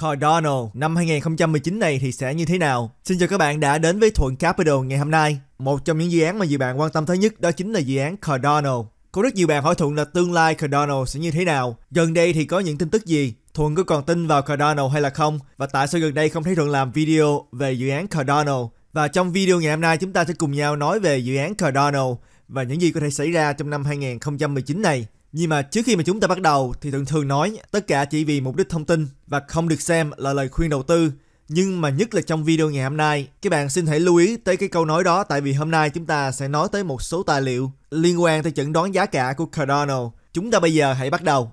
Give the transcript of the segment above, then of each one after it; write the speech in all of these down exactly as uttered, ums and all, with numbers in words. Cardano năm hai nghìn không trăm mười chín này thì sẽ như thế nào? Xin chào các bạn đã đến với Thuận Capital ngày hôm nay. Một trong những dự án mà nhiều bạn quan tâm tới nhất đó chính là dự án Cardano. Có rất nhiều bạn hỏi Thuận là tương lai Cardano sẽ như thế nào? Gần đây thì có những tin tức gì? Thuận có còn tin vào Cardano hay là không? Và tại sao gần đây không thấy Thuận làm video về dự án Cardano? Và trong video ngày hôm nay chúng ta sẽ cùng nhau nói về dự án Cardano và những gì có thể xảy ra trong năm hai nghìn không trăm mười chín này. Nhưng mà trước khi mà chúng ta bắt đầu thì thường thường nói tất cả chỉ vì mục đích thông tin và không được xem là lời khuyên đầu tư. Nhưng mà nhất là trong video ngày hôm nay, các bạn xin hãy lưu ý tới cái câu nói đó, tại vì hôm nay chúng ta sẽ nói tới một số tài liệu liên quan tới chẩn đoán giá cả của Cardano. Chúng ta bây giờ hãy bắt đầu.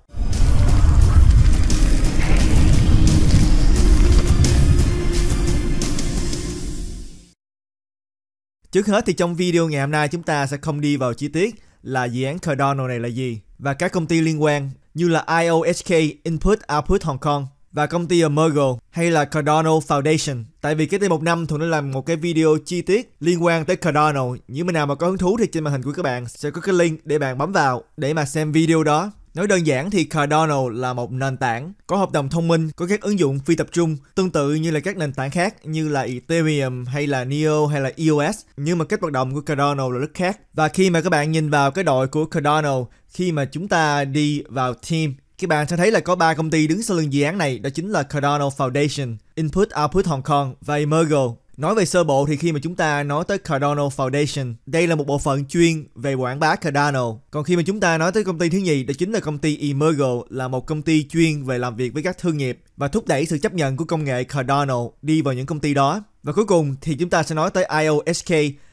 Trước hết thì trong video ngày hôm nay chúng ta sẽ không đi vào chi tiết là dự án Cardano này là gì và các công ty liên quan như là i o s k Input Output Hong Kong và công ty Emurgo hay là Cardano Foundation. Tại vì cái tây một năm Thuận đã làm một cái video chi tiết liên quan tới Cardano. Những bạn nào mà có hứng thú thì trên màn hình của các bạn sẽ có cái link để bạn bấm vào để mà xem video đó. Nói đơn giản thì Cardano là một nền tảng có hợp đồng thông minh, có các ứng dụng phi tập trung tương tự như là các nền tảng khác như là Ethereum hay là neo hay là e o s. Nhưng mà cách hoạt động của Cardano là rất khác. Và khi mà các bạn nhìn vào cái đội của Cardano, khi mà chúng ta đi vào team, các bạn sẽ thấy là có ba công ty đứng sau lưng dự án này, đó chính là Cardano Foundation, Input Output Hong Kong và Emurgo. Nói về sơ bộ thì khi mà chúng ta nói tới Cardano Foundation, đây là một bộ phận chuyên về quảng bá Cardano. Còn khi mà chúng ta nói tới công ty thứ nhì, đó chính là công ty Emurgo, là một công ty chuyên về làm việc với các thương nghiệp và thúc đẩy sự chấp nhận của công nghệ Cardano đi vào những công ty đó. Và cuối cùng thì chúng ta sẽ nói tới i o s k,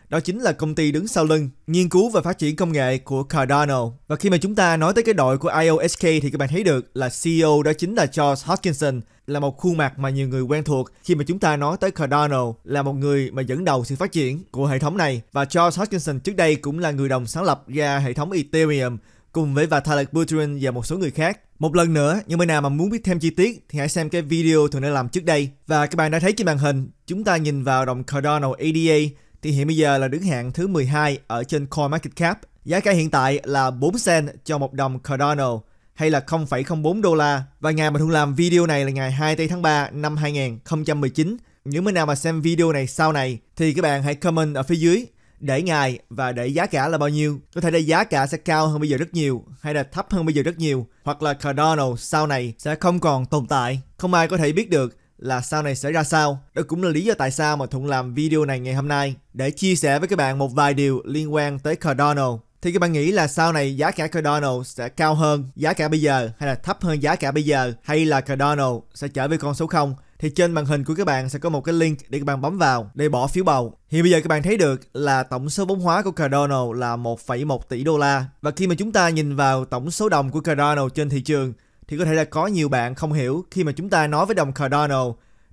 đó chính là công ty đứng sau lưng nghiên cứu và phát triển công nghệ của Cardano. Và khi mà chúng ta nói tới cái đội của i o s k thì các bạn thấy được là xê e o đó chính là Charles Hoskinson, là một khuôn mặt mà nhiều người quen thuộc khi mà chúng ta nói tới Cardano, là một người mà dẫn đầu sự phát triển của hệ thống này. Và Charles Hoskinson trước đây cũng là người đồng sáng lập ra hệ thống Ethereum cùng với Vitalik Buterin và một số người khác. Một lần nữa, những bạn nào mà muốn biết thêm chi tiết thì hãy xem cái video Thuận đã làm trước đây. Và các bạn đã thấy trên màn hình, chúng ta nhìn vào đồng Cardano a đê a thì hiện bây giờ là đứng hạng thứ mười hai ở trên CoinMarketCap. Giá cả hiện tại là bốn cent cho một đồng Cardano hay là không phẩy không bốn đô la. Và ngày mà Thuận làm video này là ngày hai mươi tư tháng ba năm hai nghìn không trăm mười chín. Những người nào mà xem video này sau này thì các bạn hãy comment ở phía dưới để ngày và để giá cả là bao nhiêu. Có thể là giá cả sẽ cao hơn bây giờ rất nhiều hay là thấp hơn bây giờ rất nhiều, hoặc là Cardano sau này sẽ không còn tồn tại. Không ai có thể biết được là sau này sẽ ra sao. Đó cũng là lý do tại sao mà Thuận làm video này ngày hôm nay, để chia sẻ với các bạn một vài điều liên quan tới Cardano. Thì các bạn nghĩ là sau này giá cả Cardano sẽ cao hơn giá cả bây giờ hay là thấp hơn giá cả bây giờ, hay là Cardano sẽ trở về con số không? Thì trên màn hình của các bạn sẽ có một cái link để các bạn bấm vào để bỏ phiếu bầu. Hiện bây giờ các bạn thấy được là tổng số vốn hóa của Cardano là một phẩy một tỷ đô la. Và khi mà chúng ta nhìn vào tổng số đồng của Cardano trên thị trường thì có thể là có nhiều bạn không hiểu khi mà chúng ta nói với đồng Cardano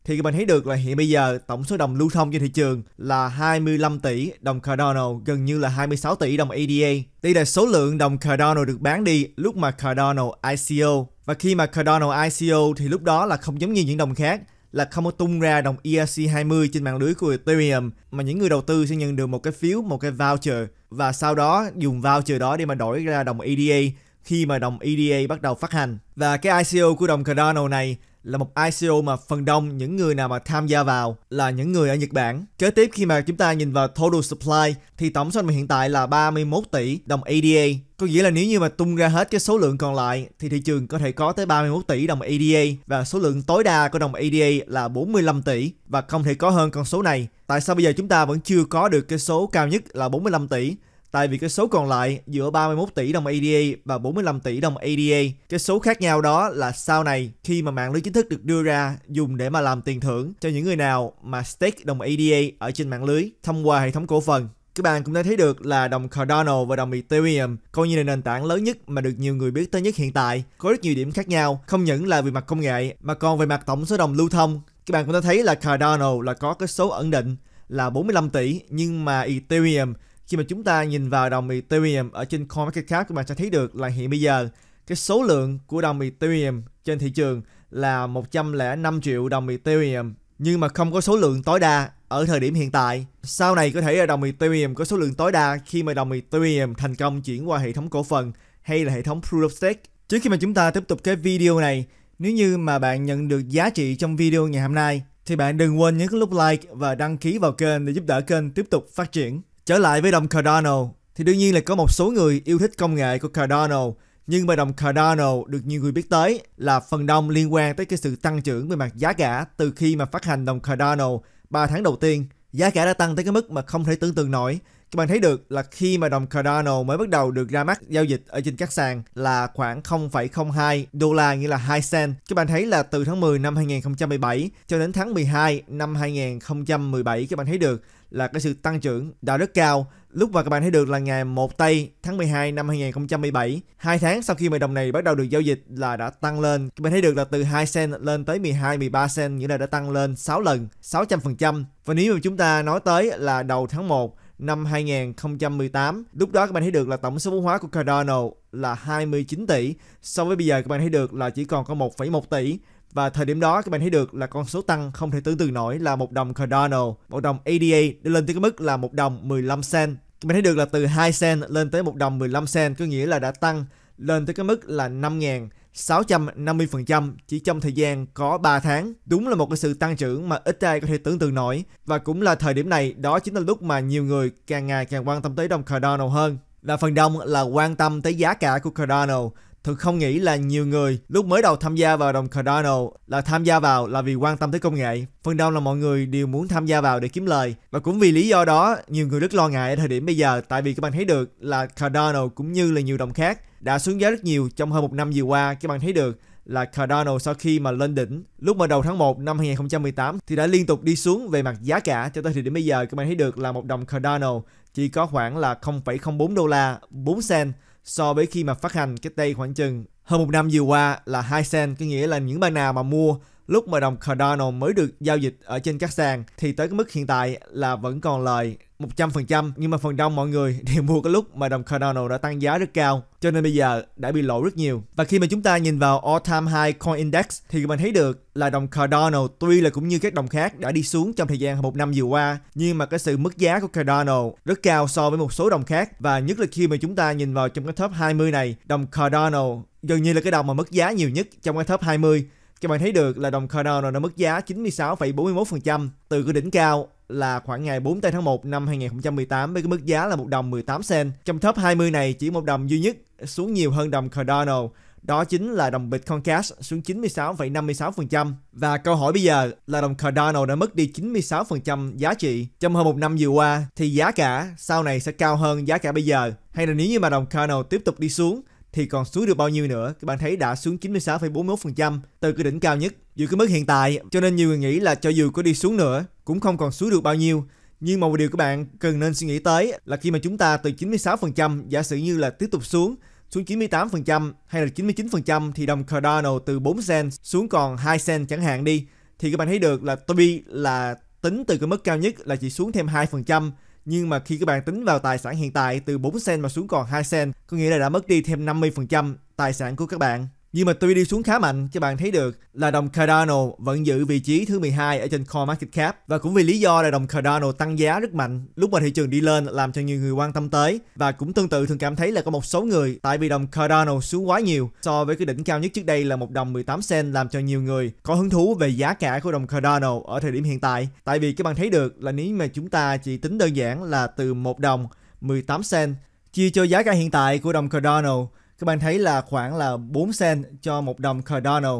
thì các bạn thấy được là hiện bây giờ tổng số đồng lưu thông trên thị trường là hai mươi lăm tỷ đồng Cardano, gần như là hai mươi sáu tỷ đồng a đê a. Đây là số lượng đồng Cardano được bán đi lúc mà Cardano i xê o. Và khi mà Cardano i xê o thì lúc đó là không giống như những đồng khác, là không có tung ra đồng E R C hai mươi trên mạng lưới của Ethereum, mà những người đầu tư sẽ nhận được một cái phiếu, một cái voucher, và sau đó dùng voucher đó để mà đổi ra đồng a đê a khi mà đồng a đê a bắt đầu phát hành. Và cái i xê o của đồng Cardano này là một i xê o mà phần đông những người nào mà tham gia vào là những người ở Nhật Bản. Kế tiếp khi mà chúng ta nhìn vào total supply thì tổng số mà hiện tại là ba mươi mốt tỷ đồng a đê a. Có nghĩa là nếu như mà tung ra hết cái số lượng còn lại thì thị trường có thể có tới ba mươi mốt tỷ đồng a đê a, và số lượng tối đa của đồng a đê a là bốn mươi lăm tỷ và không thể có hơn con số này. Tại sao bây giờ chúng ta vẫn chưa có được cái số cao nhất là bốn mươi lăm tỷ? Tại vì cái số còn lại giữa ba mươi mốt tỷ đồng a đê a và bốn mươi lăm tỷ đồng a đê a, cái số khác nhau đó là sau này khi mà mạng lưới chính thức được đưa ra dùng để mà làm tiền thưởng cho những người nào mà stake đồng a đê a ở trên mạng lưới thông qua hệ thống cổ phần. Các bạn cũng đã thấy được là đồng Cardano và đồng Ethereum coi như là nền tảng lớn nhất mà được nhiều người biết tới nhất hiện tại. Có rất nhiều điểm khác nhau, không những là về mặt công nghệ mà còn về mặt tổng số đồng lưu thông. Các bạn cũng đã thấy là Cardano là có cái số ẩn định là bốn mươi lăm tỷ, nhưng mà Ethereum, khi mà chúng ta nhìn vào đồng Ethereum ở trên CoinMarketCap, các bạn sẽ thấy được là hiện bây giờ cái số lượng của đồng Ethereum trên thị trường là một trăm lẻ năm triệu đồng Ethereum, nhưng mà không có số lượng tối đa ở thời điểm hiện tại. Sau này có thể là đồng Ethereum có số lượng tối đa khi mà đồng Ethereum thành công chuyển qua hệ thống cổ phần hay là hệ thống Proof of Stake. Trước khi mà chúng ta tiếp tục cái video này Nếu như mà bạn nhận được giá trị trong video ngày hôm nay, thì bạn đừng quên nhấn nút like và đăng ký vào kênh để giúp đỡ kênh tiếp tục phát triển. Trở lại với đồng Cardano, thì đương nhiên là có một số người yêu thích công nghệ của Cardano, nhưng mà đồng Cardano được nhiều người biết tới là phần đông liên quan tới cái sự tăng trưởng về mặt giá cả. Từ khi mà phát hành đồng Cardano ba tháng đầu tiên, giá cả đã tăng tới cái mức mà không thể tưởng tượng nổi. Các bạn thấy được là khi mà đồng Cardano mới bắt đầu được ra mắt giao dịch ở trên các sàn là khoảng không phẩy không hai đô la, nghĩa là hai cent. Các bạn thấy là từ tháng mười năm hai nghìn không trăm mười bảy cho đến tháng mười hai năm hai nghìn không trăm mười bảy, các bạn thấy được là cái sự tăng trưởng đã rất cao. Lúc mà các bạn thấy được là ngày một tây tháng mười hai năm hai nghìn không trăm mười bảy, hai tháng sau khi mà đồng này bắt đầu được giao dịch là đã tăng lên. Các bạn thấy được là từ hai cent lên tới mười hai, mười ba cent, nghĩa là đã tăng lên sáu lần, sáu trăm phần trăm. Và nếu mà chúng ta nói tới là đầu tháng một năm hai nghìn không trăm mười tám, lúc đó các bạn thấy được là tổng số vốn hóa của Cardano là hai mươi chín tỷ. So với bây giờ các bạn thấy được là chỉ còn có một phẩy một tỷ. Và thời điểm đó các bạn thấy được là con số tăng không thể tưởng tượng nổi, là một đồng Cardano, một đồng a đê a đã lên tới cái mức là một đồng mười lăm cent. Các bạn thấy được là từ hai cent lên tới một đồng mười lăm cent, có nghĩa là đã tăng lên tới cái mức là năm nghìn sáu trăm năm mươi phần trăm chỉ trong thời gian có ba tháng. Đúng là một cái sự tăng trưởng mà ít ai có thể tưởng tượng nổi. Và cũng là thời điểm này, đó chính là lúc mà nhiều người càng ngày càng quan tâm tới đồng Cardano hơn. Và phần đông là quan tâm tới giá cả của Cardano. Thực không nghĩ là nhiều người lúc mới đầu tham gia vào đồng Cardano là tham gia vào là vì quan tâm tới công nghệ. Phần đông là mọi người đều muốn tham gia vào để kiếm lời. Và cũng vì lý do đó, nhiều người rất lo ngại ở thời điểm bây giờ. Tại vì các bạn thấy được là Cardano cũng như là nhiều đồng khác đã xuống giá rất nhiều trong hơn một năm vừa qua. Các bạn thấy được là Cardano sau khi mà lên đỉnh lúc mà đầu tháng một năm hai nghìn không trăm mười tám thì đã liên tục đi xuống về mặt giá cả cho tới thời điểm bây giờ. Các bạn thấy được là một đồng Cardano chỉ có khoảng là không phẩy không bốn đô la, bốn cent, so với khi mà phát hành cách đây khoảng chừng hơn một năm vừa qua là hai cent. Có nghĩa là những bạn nào mà mua lúc mà đồng Cardano mới được giao dịch ở trên các sàn thì tới cái mức hiện tại là vẫn còn lời một trăm phần trăm. Nhưng mà phần đông mọi người đều mua cái lúc mà đồng Cardano đã tăng giá rất cao, cho nên bây giờ đã bị lỗ rất nhiều. Và khi mà chúng ta nhìn vào All Time High Coin Index thì mình thấy được là đồng Cardano tuy là cũng như các đồng khác đã đi xuống trong thời gian một năm vừa qua, nhưng mà cái sự mất giá của Cardano rất cao so với một số đồng khác. Và nhất là khi mà chúng ta nhìn vào trong cái top hai mươi này, đồng Cardano gần như là cái đồng mà mất giá nhiều nhất trong cái top hai mươi. Các bạn thấy được là đồng Cardano đã mất giá chín mươi sáu phẩy bốn mốt phần trăm từ cái đỉnh cao là khoảng ngày bốn tây tháng một năm hai nghìn không trăm mười tám với cái mức giá là một đồng mười tám cent. Trong top hai mươi này chỉ một đồng duy nhất xuống nhiều hơn đồng Cardano, đó chính là đồng Bitcoin Cash xuống chín mươi sáu phẩy năm mươi sáu phần trăm. Và câu hỏi bây giờ là đồng Cardano đã mất đi chín mươi sáu phần trăm giá trị trong hơn một năm vừa qua, thì giá cả sau này sẽ cao hơn giá cả bây giờ, hay là nếu như mà đồng Cardano tiếp tục đi xuống thì còn xuống được bao nhiêu nữa? Các bạn thấy đã xuống chín mươi sáu phẩy bốn mốt phần trăm từ cái đỉnh cao nhất giữa cái mức hiện tại, cho nên nhiều người nghĩ là cho dù có đi xuống nữa cũng không còn xuống được bao nhiêu. Nhưng mà một điều các bạn cần nên suy nghĩ tới là khi mà chúng ta từ chín mươi sáu phần trăm giả sử như là tiếp tục xuống xuống chín mươi tám phần trăm hay là chín mươi chín phần trăm thì đồng Cardano từ bốn cent xuống còn hai cent chẳng hạn đi, thì các bạn thấy được là tuy là tính từ cái mức cao nhất là chỉ xuống thêm hai phần trăm, nhưng mà khi các bạn tính vào tài sản hiện tại từ bốn cent mà xuống còn hai cent, có nghĩa là đã mất đi thêm năm mươi phần trăm tài sản của các bạn. Nhưng mà tuy đi xuống khá mạnh, các bạn thấy được là đồng Cardano vẫn giữ vị trí thứ mười hai ở trên CoinMarketCap. Và cũng vì lý do là đồng Cardano tăng giá rất mạnh lúc mà thị trường đi lên làm cho nhiều người quan tâm tới. Và cũng tương tự thường cảm thấy là có một số người tại vì đồng Cardano xuống quá nhiều so với cái đỉnh cao nhất trước đây là một đồng mười tám cent làm cho nhiều người có hứng thú về giá cả của đồng Cardano ở thời điểm hiện tại. Tại vì các bạn thấy được là nếu mà chúng ta chỉ tính đơn giản là từ một đồng mười tám cent chia cho giá cả hiện tại của đồng Cardano, các bạn thấy là khoảng là bốn cent cho một đồng Cardano.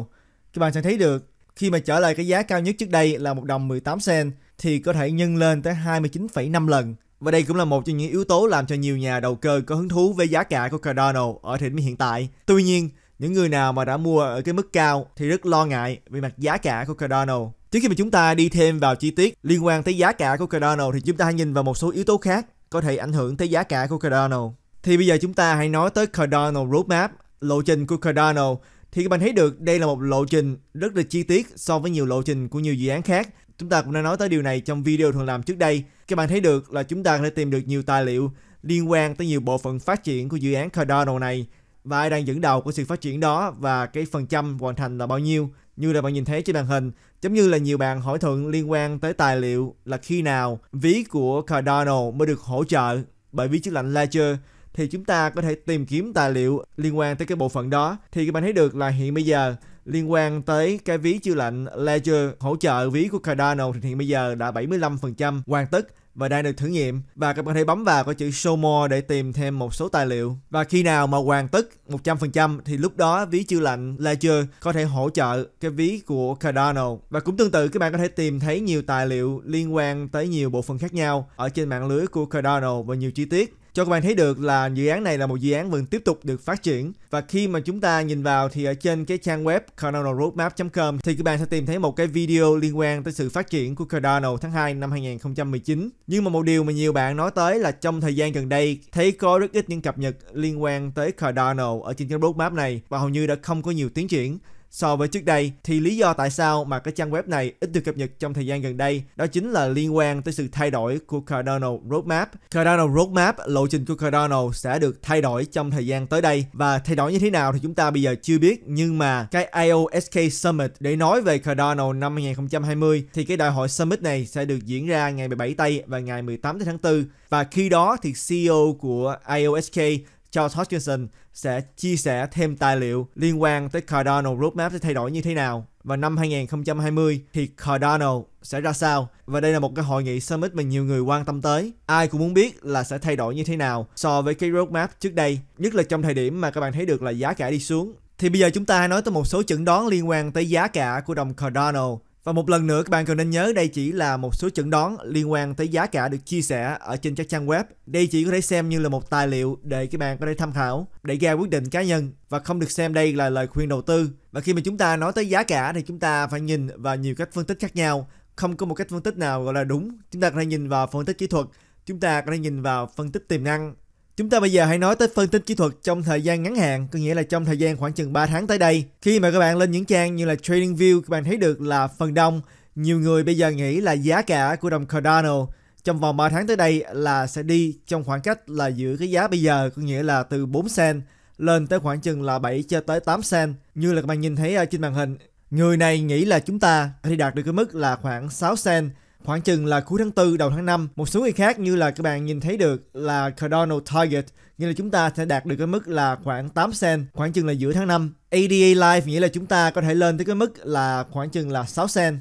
Các bạn sẽ thấy được khi mà trở lại cái giá cao nhất trước đây là một đồng mười tám cent thì có thể nhân lên tới hai mươi chín phẩy năm lần. Và đây cũng là một trong những yếu tố làm cho nhiều nhà đầu cơ có hứng thú với giá cả của Cardano ở thời điểm hiện tại. Tuy nhiên, những người nào mà đã mua ở cái mức cao thì rất lo ngại về mặt giá cả của Cardano. Trước khi mà chúng ta đi thêm vào chi tiết liên quan tới giá cả của Cardano thì chúng ta hãy nhìn vào một số yếu tố khác có thể ảnh hưởng tới giá cả của Cardano. Thì bây giờ chúng ta hãy nói tới Cardano Roadmap, lộ trình của Cardano. Thì các bạn thấy được đây là một lộ trình rất là chi tiết so với nhiều lộ trình của nhiều dự án khác. Chúng ta cũng đã nói tới điều này trong video thường làm trước đây. Các bạn thấy được là chúng ta có thể tìm được nhiều tài liệu liên quan tới nhiều bộ phận phát triển của dự án Cardano này, và ai đang dẫn đầu của sự phát triển đó và cái phần trăm hoàn thành là bao nhiêu. Như là bạn nhìn thấy trên màn hình, giống như là nhiều bạn hỏi Thuận liên quan tới tài liệu là khi nào ví của Cardano mới được hỗ trợ bởi ví chứa lạnh Ledger, thì chúng ta có thể tìm kiếm tài liệu liên quan tới cái bộ phận đó. Thì các bạn thấy được là hiện bây giờ liên quan tới cái ví chưa lệnh Ledger hỗ trợ ví của Cardano thì hiện bây giờ đã bảy mươi lăm phần trăm hoàn tất và đang được thử nghiệm. Và các bạn có thể bấm vào có chữ Show More để tìm thêm một số tài liệu. Và khi nào mà hoàn tất một trăm phần trăm thì lúc đó ví chưa lệnh Ledger có thể hỗ trợ cái ví của Cardano. Và cũng tương tự, các bạn có thể tìm thấy nhiều tài liệu liên quan tới nhiều bộ phận khác nhau ở trên mạng lưới của Cardano và nhiều chi tiết cho các bạn thấy được là dự án này là một dự án vẫn tiếp tục được phát triển. Và khi mà chúng ta nhìn vào thì ở trên cái trang web cardano roadmap chấm com thì các bạn sẽ tìm thấy một cái video liên quan tới sự phát triển của Cardano tháng hai năm hai nghìn không trăm mười chín. Nhưng mà một điều mà nhiều bạn nói tới là trong thời gian gần đây thấy có rất ít những cập nhật liên quan tới Cardano ở trên cái roadmap này và hầu như đã không có nhiều tiến triển so với trước đây. Thì lý do tại sao mà cái trang web này ít được cập nhật trong thời gian gần đây đó chính là liên quan tới sự thay đổi của Cardano Roadmap. Cardano Roadmap, lộ trình của Cardano sẽ được thay đổi trong thời gian tới đây, và thay đổi như thế nào thì chúng ta bây giờ chưa biết. Nhưng mà cái i o ét ca Summit để nói về Cardano năm hai nghìn không trăm hai mươi thì cái đại hội Summit này sẽ được diễn ra ngày mười bảy tây và ngày mười tám tháng tư, và khi đó thì xê e ô của i o ét ca Charles Hoskinson sẽ chia sẻ thêm tài liệu liên quan tới Cardano Roadmap sẽ thay đổi như thế nào và năm hai nghìn không trăm hai mươi thì Cardano sẽ ra sao. Và đây là một cái hội nghị summit mà nhiều người quan tâm tới. Ai cũng muốn biết là sẽ thay đổi như thế nào so với cái roadmap trước đây, nhất là trong thời điểm mà các bạn thấy được là giá cả đi xuống. Thì bây giờ chúng ta hãy nói tới một số chẩn đoán liên quan tới giá cả của đồng Cardano. Và một lần nữa các bạn cần nên nhớ đây chỉ là một số chẩn đoán liên quan tới giá cả được chia sẻ ở trên các trang web. Đây chỉ có thể xem như là một tài liệu để các bạn có thể tham khảo, để ra quyết định cá nhân và không được xem đây là lời khuyên đầu tư. Và khi mà chúng ta nói tới giá cả thì chúng ta phải nhìn vào nhiều cách phân tích khác nhau. Không có một cách phân tích nào gọi là đúng. Chúng ta có thể nhìn vào phân tích kỹ thuật, chúng ta có thể nhìn vào phân tích tiềm năng. Chúng ta bây giờ hãy nói tới phân tích kỹ thuật trong thời gian ngắn hạn, có nghĩa là trong thời gian khoảng chừng ba tháng tới đây. Khi mà các bạn lên những trang như là TradingView, các bạn thấy được là phần đông, nhiều người bây giờ nghĩ là giá cả của đồng Cardano trong vòng ba tháng tới đây là sẽ đi trong khoảng cách là giữa cái giá bây giờ, có nghĩa là từ bốn cent lên tới khoảng chừng là bảy cho tới tám cent. Như là các bạn nhìn thấy ở trên màn hình, người này nghĩ là chúng ta có thể đạt được cái mức là khoảng sáu cent. Khoảng chừng là cuối tháng tư đầu tháng năm. Một số người khác như là các bạn nhìn thấy được là Cardano Target, nghĩa là chúng ta sẽ đạt được cái mức là khoảng tám cent, khoảng chừng là giữa tháng năm. a đê a Live nghĩa là chúng ta có thể lên tới cái mức là khoảng chừng là sáu cent.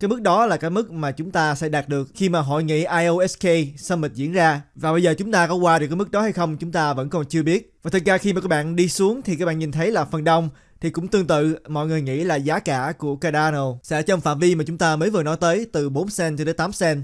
Cái mức đó là cái mức mà chúng ta sẽ đạt được khi mà hội nghị i o ét ca Summit diễn ra. Và bây giờ chúng ta có qua được cái mức đó hay không chúng ta vẫn còn chưa biết. Và thật ra khi mà các bạn đi xuống thì các bạn nhìn thấy là phần đông thì cũng tương tự, mọi người nghĩ là giá cả của Cardano sẽ trong phạm vi mà chúng ta mới vừa nói tới, từ bốn cent cho đến tám cent.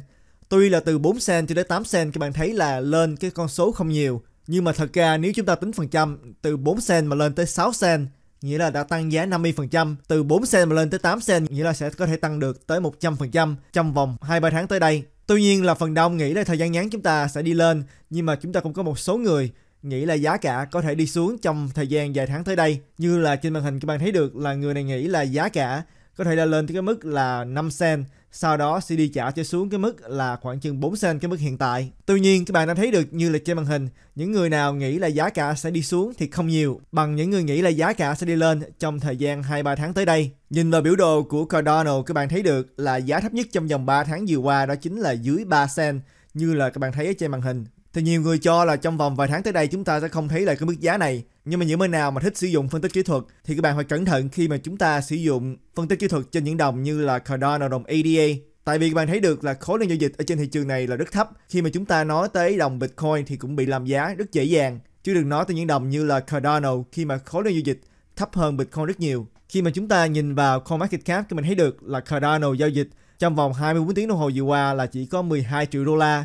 Tuy là từ bốn cent cho đến tám cent các bạn thấy là lên cái con số không nhiều, nhưng mà thật ra nếu chúng ta tính phần trăm, từ bốn cent mà lên tới sáu cent nghĩa là đã tăng giá năm mươi phần trăm, từ bốn cent mà lên tới tám cent nghĩa là sẽ có thể tăng được tới một trăm phần trăm trong vòng hai ba tháng tới đây. Tuy nhiên là phần đông nghĩ là thời gian ngắn chúng ta sẽ đi lên, nhưng mà chúng ta cũng có một số người nghĩ là giá cả có thể đi xuống trong thời gian vài tháng tới đây. Như là trên màn hình các bạn thấy được là người này nghĩ là giá cả có thể là lên tới cái mức là năm cent, sau đó sẽ đi trả cho xuống cái mức là khoảng chừng bốn cent cái mức hiện tại. Tuy nhiên các bạn đã thấy được như là trên màn hình, những người nào nghĩ là giá cả sẽ đi xuống thì không nhiều bằng những người nghĩ là giá cả sẽ đi lên trong thời gian hai ba tháng tới đây. Nhìn vào biểu đồ của Cardano, các bạn thấy được là giá thấp nhất trong vòng ba tháng vừa qua đó chính là dưới ba cent như là các bạn thấy ở trên màn hình. Thì nhiều người cho là trong vòng vài tháng tới đây chúng ta sẽ không thấy lại cái mức giá này. Nhưng mà những bên nào mà thích sử dụng phân tích kỹ thuật thì các bạn phải cẩn thận khi mà chúng ta sử dụng phân tích kỹ thuật trên những đồng như là Cardano, đồng a đê a. Tại vì các bạn thấy được là khối lượng giao dịch ở trên thị trường này là rất thấp. Khi mà chúng ta nói tới đồng Bitcoin thì cũng bị làm giá rất dễ dàng. Chứ đừng nói tới những đồng như là Cardano khi mà khối lượng giao dịch thấp hơn Bitcoin rất nhiều. Khi mà chúng ta nhìn vào CoinMarketCap thì mình thấy được là Cardano giao dịch trong vòng hai mươi bốn tiếng đồng hồ vừa qua là chỉ có mười hai triệu đô la.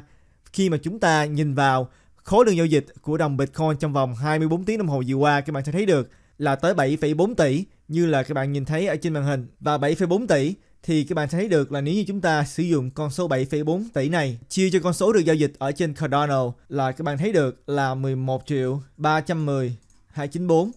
Khi mà chúng ta nhìn vào khối lượng giao dịch của đồng Bitcoin trong vòng hai mươi bốn tiếng đồng hồ vừa qua, các bạn sẽ thấy được là tới bảy phẩy bốn tỷ như là các bạn nhìn thấy ở trên màn hình. Và bảy phẩy bốn tỷ thì các bạn sẽ thấy được là nếu như chúng ta sử dụng con số bảy phẩy bốn tỷ này chia cho con số được giao dịch ở trên Cardano là các bạn thấy được là mười một triệu ba trăm mười nghìn hai trăm chín mươi tư.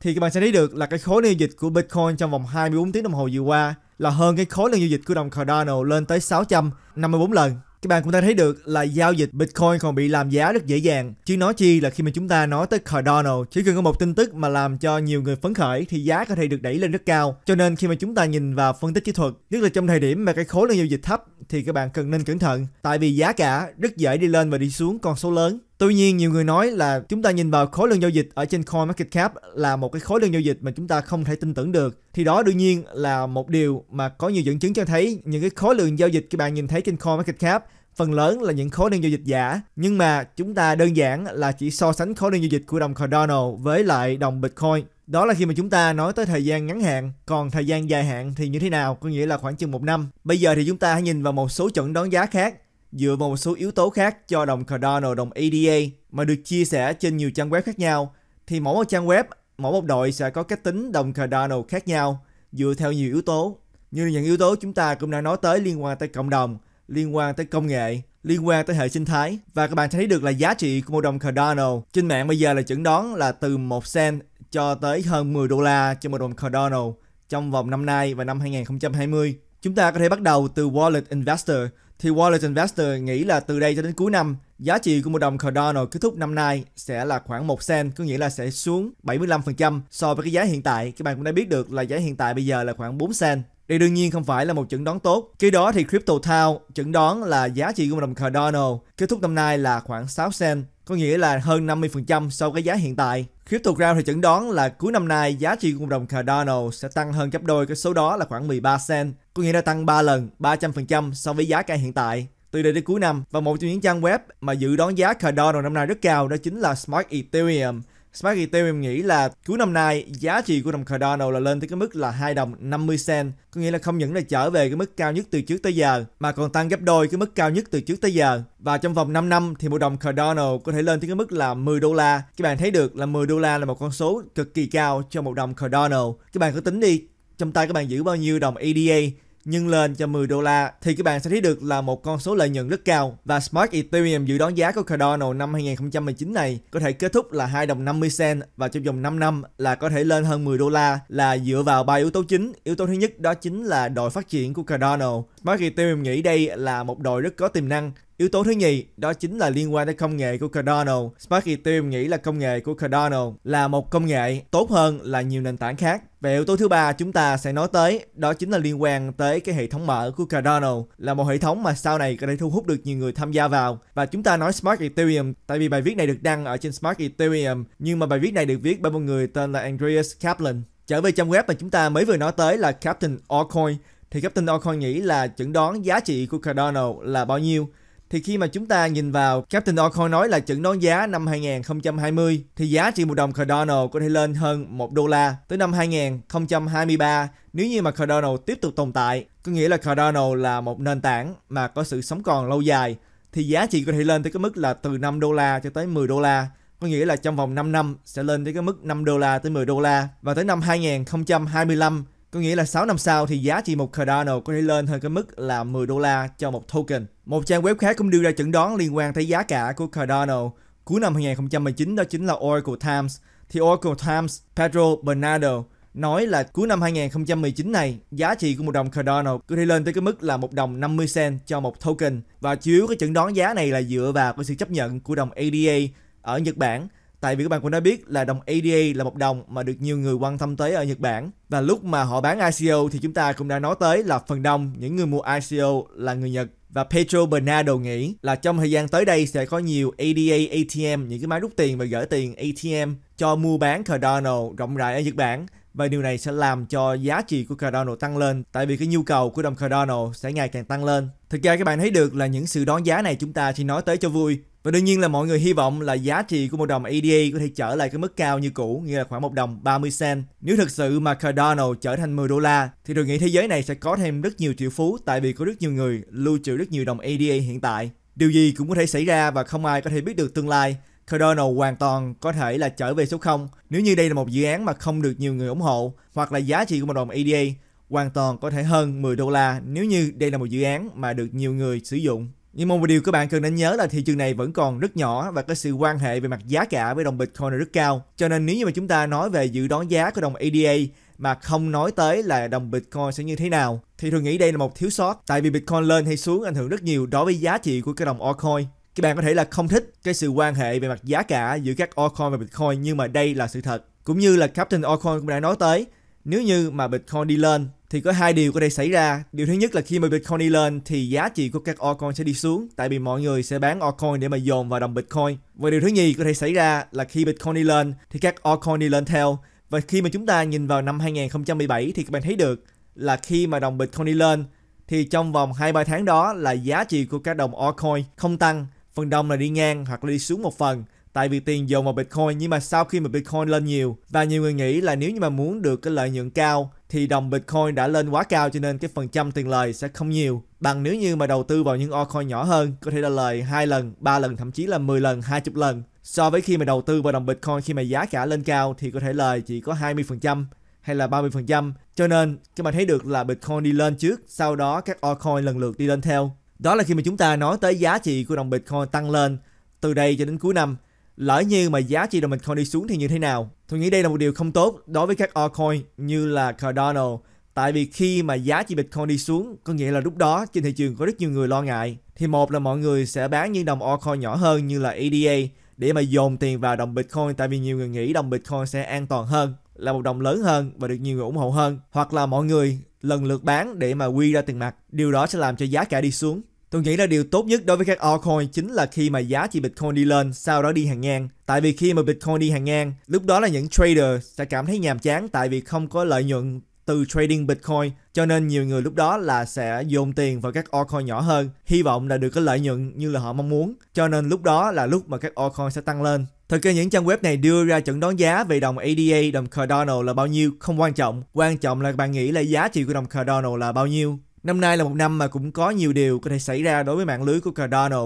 Thì các bạn sẽ thấy được là cái khối lượng giao dịch của Bitcoin trong vòng hai mươi bốn tiếng đồng hồ vừa qua là hơn cái khối lượng giao dịch của đồng Cardano lên tới sáu trăm năm mươi tư lần. Các bạn cũng đã thấy được là giao dịch Bitcoin còn bị làm giá rất dễ dàng. Chứ nói chi là khi mà chúng ta nói tới Cardano, chỉ cần có một tin tức mà làm cho nhiều người phấn khởi thì giá có thể được đẩy lên rất cao. Cho nên khi mà chúng ta nhìn vào phân tích kỹ thuật, nhất là trong thời điểm mà cái khối lượng giao dịch thấp thì các bạn cần nên cẩn thận. Tại vì giá cả rất dễ đi lên và đi xuống con số lớn. Tuy nhiên nhiều người nói là chúng ta nhìn vào khối lượng giao dịch ở trên CoinMarketCap là một cái khối lượng giao dịch mà chúng ta không thể tin tưởng được. Thì đó đương nhiên là một điều mà có nhiều dẫn chứng cho thấy những cái khối lượng giao dịch các bạn nhìn thấy trên CoinMarketCap phần lớn là những khối lượng giao dịch giả. Nhưng mà chúng ta đơn giản là chỉ so sánh khối lượng giao dịch của đồng Cardano với lại đồng Bitcoin. Đó là khi mà chúng ta nói tới thời gian ngắn hạn, còn thời gian dài hạn thì như thế nào, có nghĩa là khoảng chừng một năm. Bây giờ thì chúng ta hãy nhìn vào một số chuẩn đoán giá khác, dựa vào một số yếu tố khác cho đồng Cardano, đồng a đê a mà được chia sẻ trên nhiều trang web khác nhau. Thì mỗi một trang web, mỗi một đội sẽ có cách tính đồng Cardano khác nhau dựa theo nhiều yếu tố. Như những yếu tố chúng ta cũng đã nói tới liên quan tới cộng đồng, liên quan tới công nghệ, liên quan tới hệ sinh thái. Và các bạn thấy được là giá trị của một đồng Cardano trên mạng bây giờ là chẩn đoán là từ một cent cho tới hơn mười đô la cho một đồng Cardano trong vòng năm nay và năm hai nghìn không trăm hai mươi. Chúng ta có thể bắt đầu từ Wallet Investor. Thì Wallet Investor nghĩ là từ đây cho đến cuối năm, giá trị của một đồng Cardano kết thúc năm nay sẽ là khoảng một cent, có nghĩa là sẽ xuống bảy mươi lăm phần trăm so với cái giá hiện tại. Các bạn cũng đã biết được là giá hiện tại bây giờ là khoảng bốn cent. Đây đương nhiên không phải là một chẩn đoán tốt. Cái đó thì CryptoTown chẩn đoán là giá trị của một đồng Cardano kết thúc năm nay là khoảng sáu cent, có nghĩa là hơn năm mươi phần trăm so với giá hiện tại. CryptoGround thì chẩn đoán là cuối năm nay giá trị của một đồng Cardano sẽ tăng hơn gấp đôi cái số đó là khoảng mười ba cent, có nghĩa là tăng ba lần, ba trăm phần trăm so với giá cả hiện tại từ đây đến cuối năm. Và một trong những trang web mà dự đoán giá Cardano năm nay rất cao đó chính là Smartereum. Smart Ethereum nghĩ là cuối năm nay giá trị của đồng Cardano là lên tới cái mức là hai đồng năm mươi cent, có nghĩa là không những là trở về cái mức cao nhất từ trước tới giờ mà còn tăng gấp đôi cái mức cao nhất từ trước tới giờ. Và trong vòng năm năm thì một đồng Cardano có thể lên tới cái mức là mười đô la. Các bạn thấy được là mười đô la là một con số cực kỳ cao cho một đồng Cardano. Các bạn cứ tính đi, trong tay các bạn giữ bao nhiêu đồng a đê a nhân lên cho mười đô la thì các bạn sẽ thấy được là một con số lợi nhuận rất cao. Và Smart Ethereum dự đoán giá của Cardano năm hai nghìn không trăm mười chín này có thể kết thúc là hai đồng năm mươi cent và trong vòng năm năm là có thể lên hơn mười đô la, là dựa vào ba yếu tố chính. Yếu tố thứ nhất đó chính là đội phát triển của Cardano. Smart Ethereum nghĩ đây là một đội rất có tiềm năng. Yếu tố thứ nhì đó chính là liên quan tới công nghệ của Cardano. Smart Ethereum nghĩ là công nghệ của Cardano là một công nghệ tốt hơn là nhiều nền tảng khác. Về yếu tố thứ ba chúng ta sẽ nói tới đó chính là liên quan tới cái hệ thống mở của Cardano, là một hệ thống mà sau này có thể thu hút được nhiều người tham gia vào. Và chúng ta nói Smart Ethereum tại vì bài viết này được đăng ở trên Smart Ethereum, nhưng mà bài viết này được viết bởi một người tên là Andreas Kaplan. Trở về trang web mà chúng ta mới vừa nói tới là Captain Altcoin, thì Captain Altcoin nghĩ là chẩn đoán giá trị của Cardano là bao nhiêu. Thì khi mà chúng ta nhìn vào Captain Altcoin nói là chẩn đoán giá năm hai nghìn không trăm hai mươi thì giá trị một đồng Cardano có thể lên hơn một đô la tới năm hai nghìn không trăm hai mươi ba nếu như mà Cardano tiếp tục tồn tại. Có nghĩa là Cardano là một nền tảng mà có sự sống còn lâu dài thì giá trị có thể lên tới cái mức là từ năm đô la cho tới mười đô la. Có nghĩa là trong vòng năm năm sẽ lên tới cái mức năm đô la tới mười đô la. Và tới năm hai nghìn không trăm hai mươi lăm, có nghĩa là sáu năm sau thì giá trị một Cardano có thể lên hơn cái mức là mười đô la cho một token. Một trang web khác cũng đưa ra chẩn đoán liên quan tới giá cả của Cardano cuối năm hai nghìn không trăm mười chín đó chính là Oracle Times. Thì Oracle Times Pedro Bernardo nói là cuối năm hai nghìn không trăm mười chín này giá trị của một đồng Cardano có thể lên tới cái mức là một đồng năm mươi cent cho một token. Và chiếu cái chẩn đoán giá này là dựa vào cái sự chấp nhận của đồng a đê a ở Nhật Bản. Tại vì các bạn cũng đã biết là đồng a đê a là một đồng mà được nhiều người quan tâm tới ở Nhật Bản. Và lúc mà họ bán I C O thì chúng ta cũng đã nói tới là phần đông những người mua I C O là người Nhật. Và Pedro Bernardo nghĩ là trong thời gian tới đây sẽ có nhiều a đê a A T M, những cái máy rút tiền và gửi tiền A T M cho mua bán Cardano rộng rãi ở Nhật Bản. Và điều này sẽ làm cho giá trị của Cardano tăng lên, tại vì cái nhu cầu của đồng Cardano sẽ ngày càng tăng lên. Thực ra các bạn thấy được là những sự đoán giá này chúng ta chỉ nói tới cho vui. Và đương nhiên là mọi người hy vọng là giá trị của một đồng a đê a có thể trở lại cái mức cao như cũ, nghĩa là khoảng một đồng ba mươi cent. Nếu thực sự mà Cardano trở thành mười đô la thì tôi nghĩ thế giới này sẽ có thêm rất nhiều triệu phú, tại vì có rất nhiều người lưu trữ rất nhiều đồng a đê a hiện tại. Điều gì cũng có thể xảy ra và không ai có thể biết được tương lai. Cardano hoàn toàn có thể là trở về số không nếu như đây là một dự án mà không được nhiều người ủng hộ, hoặc là giá trị của một đồng a đê a hoàn toàn có thể hơn mười đô la nếu như đây là một dự án mà được nhiều người sử dụng. Nhưng một điều các bạn cần nên nhớ là thị trường này vẫn còn rất nhỏ và cái sự quan hệ về mặt giá cả với đồng Bitcoin là rất cao. Cho nên nếu như mà chúng ta nói về dự đoán giá của đồng a đê a mà không nói tới là đồng Bitcoin sẽ như thế nào thì tôi nghĩ đây là một thiếu sót, tại vì Bitcoin lên hay xuống ảnh hưởng rất nhiều đối với giá trị của cái đồng altcoin. Các bạn có thể là không thích cái sự quan hệ về mặt giá cả giữa các altcoin và Bitcoin, nhưng mà đây là sự thật. Cũng như là Captain Altcoin cũng đã nói tới, nếu như mà Bitcoin đi lên thì có hai điều có thể xảy ra. Điều thứ nhất là khi mà Bitcoin đi lên thì giá trị của các altcoin sẽ đi xuống, tại vì mọi người sẽ bán altcoin để mà dồn vào đồng Bitcoin. Và điều thứ nhì có thể xảy ra là khi Bitcoin đi lên thì các altcoin đi lên theo. Và khi mà chúng ta nhìn vào năm hai nghìn không trăm mười bảy thì các bạn thấy được là khi mà đồng Bitcoin đi lên thì trong vòng hai ba tháng đó là giá trị của các đồng altcoin không tăng, phần đông là đi ngang hoặc là đi xuống một phần, tại vì tiền dồn vào Bitcoin. Nhưng mà sau khi mà Bitcoin lên nhiều, và nhiều người nghĩ là nếu như mà muốn được cái lợi nhuận cao thì đồng Bitcoin đã lên quá cao, cho nên cái phần trăm tiền lời sẽ không nhiều bằng nếu như mà đầu tư vào những altcoin nhỏ hơn, có thể là lời hai lần, ba lần, thậm chí là mười lần, hai mươi lần so với khi mà đầu tư vào đồng Bitcoin. Khi mà giá cả lên cao thì có thể lời chỉ có hai mươi phần trăm hay là ba mươi phần trăm. Cho nên các bạn thấy được là Bitcoin đi lên trước, sau đó các altcoin lần lượt đi lên theo. Đó là khi mà chúng ta nói tới giá trị của đồng Bitcoin tăng lên từ đây cho đến cuối năm. Lỡ như mà giá trị đồng Bitcoin đi xuống thì như thế nào? Tôi nghĩ đây là một điều không tốt đối với các altcoin như là Cardano. Tại vì khi mà giá trị Bitcoin đi xuống, có nghĩa là lúc đó trên thị trường có rất nhiều người lo ngại. Thì một là mọi người sẽ bán những đồng altcoin nhỏ hơn như là a đê a để mà dồn tiền vào đồng Bitcoin, tại vì nhiều người nghĩ đồng Bitcoin sẽ an toàn hơn, là một đồng lớn hơn và được nhiều người ủng hộ hơn. Hoặc là mọi người lần lượt bán để mà quy ra tiền mặt. Điều đó sẽ làm cho giá cả đi xuống. Tôi nghĩ là điều tốt nhất đối với các altcoin chính là khi mà giá trị Bitcoin đi lên, sau đó đi hàng ngang. Tại vì khi mà Bitcoin đi hàng ngang, lúc đó là những trader sẽ cảm thấy nhàm chán, tại vì không có lợi nhuận từ trading Bitcoin. Cho nên nhiều người lúc đó là sẽ dồn tiền vào các altcoin nhỏ hơn, hy vọng là được cái lợi nhuận như là họ mong muốn. Cho nên lúc đó là lúc mà các altcoin sẽ tăng lên. Thực ra những trang web này đưa ra chẩn đoán giá về đồng a đê a, đồng Cardano là bao nhiêu không quan trọng. Quan trọng là bạn nghĩ là giá trị của đồng Cardano là bao nhiêu. Năm nay là một năm mà cũng có nhiều điều có thể xảy ra đối với mạng lưới của Cardano.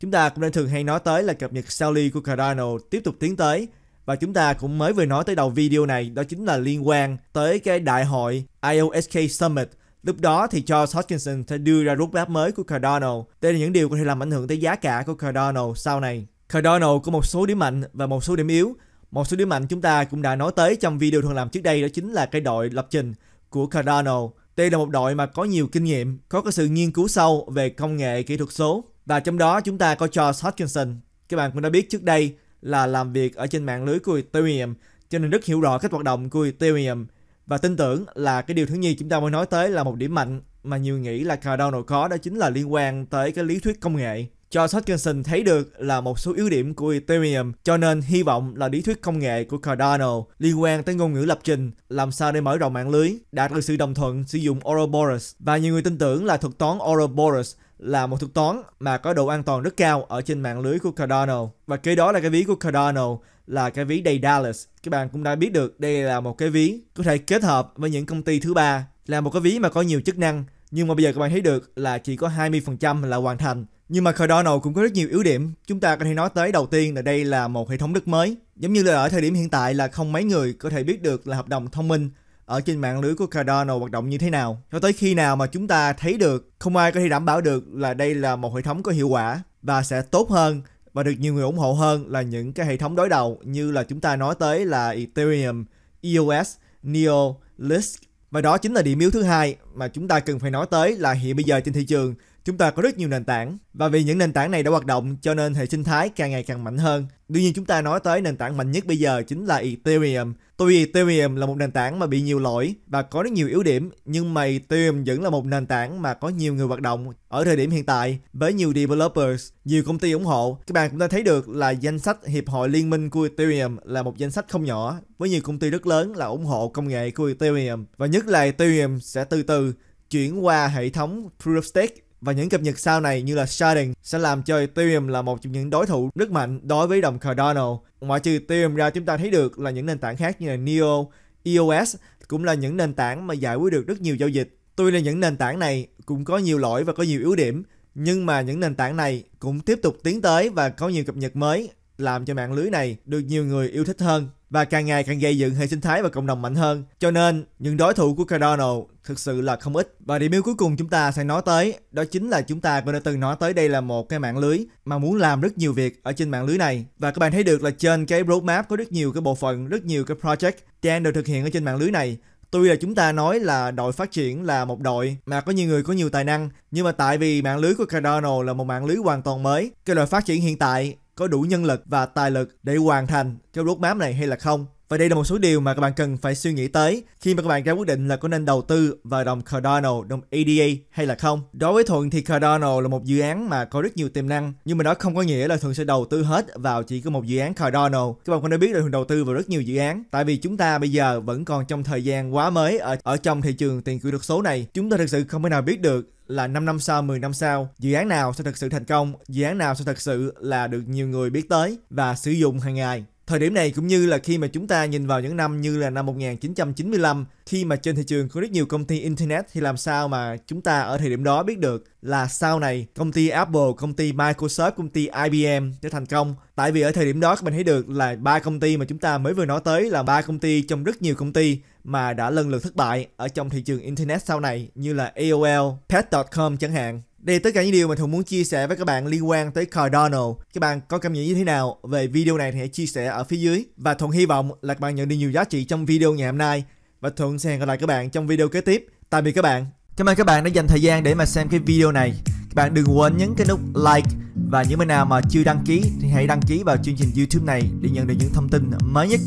Chúng ta cũng đã thường hay nói tới là cập nhật Shelley của Cardano tiếp tục tiến tới. Và chúng ta cũng mới vừa nói tới đầu video này, đó chính là liên quan tới cái đại hội i o s k Summit. Lúc đó thì Charles Hoskinson sẽ đưa ra roadmap mới của Cardano. Đây là những điều có thể làm ảnh hưởng tới giá cả của Cardano sau này. Cardano có một số điểm mạnh và một số điểm yếu. Một số điểm mạnh chúng ta cũng đã nói tới trong video thường làm trước đây, đó chính là cái đội lập trình của Cardano. Đây là một đội mà có nhiều kinh nghiệm, có cái sự nghiên cứu sâu về công nghệ kỹ thuật số. Và trong đó chúng ta có Charles Hoskinson. Các bạn cũng đã biết trước đây là làm việc ở trên mạng lưới của Ethereum, cho nên rất hiểu rõ cách hoạt động của Ethereum. Và tin tưởng là cái điều thứ nhì chúng ta mới nói tới là một điểm mạnh mà nhiều nghĩ là Cardano có, đó chính là liên quan tới cái lý thuyết công nghệ. Charles Hoskinson thấy được là một số yếu điểm của Ethereum, cho nên hy vọng là lý thuyết công nghệ của Cardano liên quan tới ngôn ngữ lập trình, làm sao để mở rộng mạng lưới, đạt được sự đồng thuận sử dụng Ouroboros. Và nhiều người tin tưởng là thuật toán Ouroboros là một thuật toán mà có độ an toàn rất cao ở trên mạng lưới của Cardano. Và cái đó là cái ví của Cardano, là cái ví Daedalus. Các bạn cũng đã biết được đây là một cái ví có thể kết hợp với những công ty thứ ba, là một cái ví mà có nhiều chức năng. Nhưng mà bây giờ các bạn thấy được là chỉ có hai mươi phần trăm là hoàn thành. Nhưng mà Cardano cũng có rất nhiều yếu điểm. Chúng ta có thể nói tới đầu tiên là đây là một hệ thống rất mới. Giống như là ở thời điểm hiện tại là không mấy người có thể biết được là hợp đồng thông minh ở trên mạng lưới của Cardano hoạt động như thế nào. Cho tới khi nào mà chúng ta thấy được, không ai có thể đảm bảo được là đây là một hệ thống có hiệu quả và sẽ tốt hơn và được nhiều người ủng hộ hơn là những cái hệ thống đối đầu như là chúng ta nói tới là Ethereum, e o ét, neo, Lisk. Và đó chính là điểm yếu thứ hai mà chúng ta cần phải nói tới, là hiện bây giờ trên thị trường chúng ta có rất nhiều nền tảng, và vì những nền tảng này đã hoạt động cho nên hệ sinh thái càng ngày càng mạnh hơn. Đương nhiên chúng ta nói tới nền tảng mạnh nhất bây giờ chính là Ethereum. Tuy Ethereum là một nền tảng mà bị nhiều lỗi và có rất nhiều yếu điểm, nhưng mà Ethereum vẫn là một nền tảng mà có nhiều người hoạt động ở thời điểm hiện tại, với nhiều developers, nhiều công ty ủng hộ. Các bạn cũng đã thấy được là danh sách Hiệp hội Liên minh của Ethereum là một danh sách không nhỏ, với nhiều công ty rất lớn là ủng hộ công nghệ của Ethereum. Và nhất là Ethereum sẽ từ từ chuyển qua hệ thống Proof of Stake. Và những cập nhật sau này như là sharding sẽ làm cho Ethereum là một trong những đối thủ rất mạnh đối với đồng Cardano. Ngoại trừ Ethereum ra, chúng ta thấy được là những nền tảng khác như là neo, e o ét cũng là những nền tảng mà giải quyết được rất nhiều giao dịch. Tuy là những nền tảng này cũng có nhiều lỗi và có nhiều yếu điểm, nhưng mà những nền tảng này cũng tiếp tục tiến tới và có nhiều cập nhật mới, làm cho mạng lưới này được nhiều người yêu thích hơn và càng ngày càng gây dựng hệ sinh thái và cộng đồng mạnh hơn. Cho nên những đối thủ của Cardano thực sự là không ít. Và điểm yếu cuối cùng chúng ta sẽ nói tới, đó chính là chúng ta cũng đã từng nói tới đây là một cái mạng lưới mà muốn làm rất nhiều việc ở trên mạng lưới này. Và các bạn thấy được là trên cái roadmap có rất nhiều cái bộ phận, rất nhiều cái project đang được thực hiện ở trên mạng lưới này. Tuy là chúng ta nói là đội phát triển là một đội mà có nhiều người có nhiều tài năng, nhưng mà tại vì mạng lưới của Cardano là một mạng lưới hoàn toàn mới, cái đội phát triển hiện tại có đủ nhân lực và tài lực để hoàn thành cái roadmap này hay là không. Và đây là một số điều mà các bạn cần phải suy nghĩ tới khi mà các bạn ra quyết định là có nên đầu tư vào đồng Cardano, đồng a đê a hay là không. Đối với Thuận thì Cardano là một dự án mà có rất nhiều tiềm năng, nhưng mà đó không có nghĩa là Thuận sẽ đầu tư hết vào chỉ có một dự án Cardano. Các bạn cũng đã biết là Thuận đầu tư vào rất nhiều dự án, tại vì chúng ta bây giờ vẫn còn trong thời gian quá mới ở, ở trong thị trường tiền kỹ thuật số này. Chúng ta thực sự không thể nào biết được là năm năm sau, mười năm sau, dự án nào sẽ thật sự thành công, dự án nào sẽ thật sự là được nhiều người biết tới và sử dụng hàng ngày. Thời điểm này cũng như là khi mà chúng ta nhìn vào những năm như là năm một nghìn chín trăm chín mươi lăm, khi mà trên thị trường có rất nhiều công ty Internet, thì làm sao mà chúng ta ở thời điểm đó biết được là sau này công ty Apple, công ty Microsoft, công ty i bê em sẽ thành công. Tại vì ở thời điểm đó các bạn thấy được là ba công ty mà chúng ta mới vừa nói tới là ba công ty trong rất nhiều công ty mà đã lần lượt thất bại ở trong thị trường Internet sau này, như là a o lờ, pet chấm com chẳng hạn. Đây là tất cả những điều mà Thuận muốn chia sẻ với các bạn liên quan tới Cardano. Các bạn có cảm nhận như thế nào về video này thì hãy chia sẻ ở phía dưới. Và Thuận hy vọng là các bạn nhận được nhiều giá trị trong video ngày hôm nay. Và Thuận sẽ hẹn gặp lại các bạn trong video kế tiếp. Tạm biệt các bạn. Cảm ơn các bạn đã dành thời gian để mà xem cái video này. Các bạn đừng quên nhấn cái nút like. Và những bạn nào mà chưa đăng ký thì hãy đăng ký vào chương trình YouTube này để nhận được những thông tin mới nhất.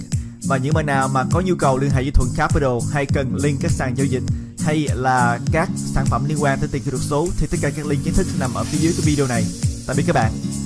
Và những bạn nào mà có nhu cầu liên hệ với Thuận Capital hay cần link các sàn giao dịch hay là các sản phẩm liên quan tới tiền kỹ thuật số thì tất cả các link chính thức nằm ở phía dưới cái video này. Tạm biệt các bạn.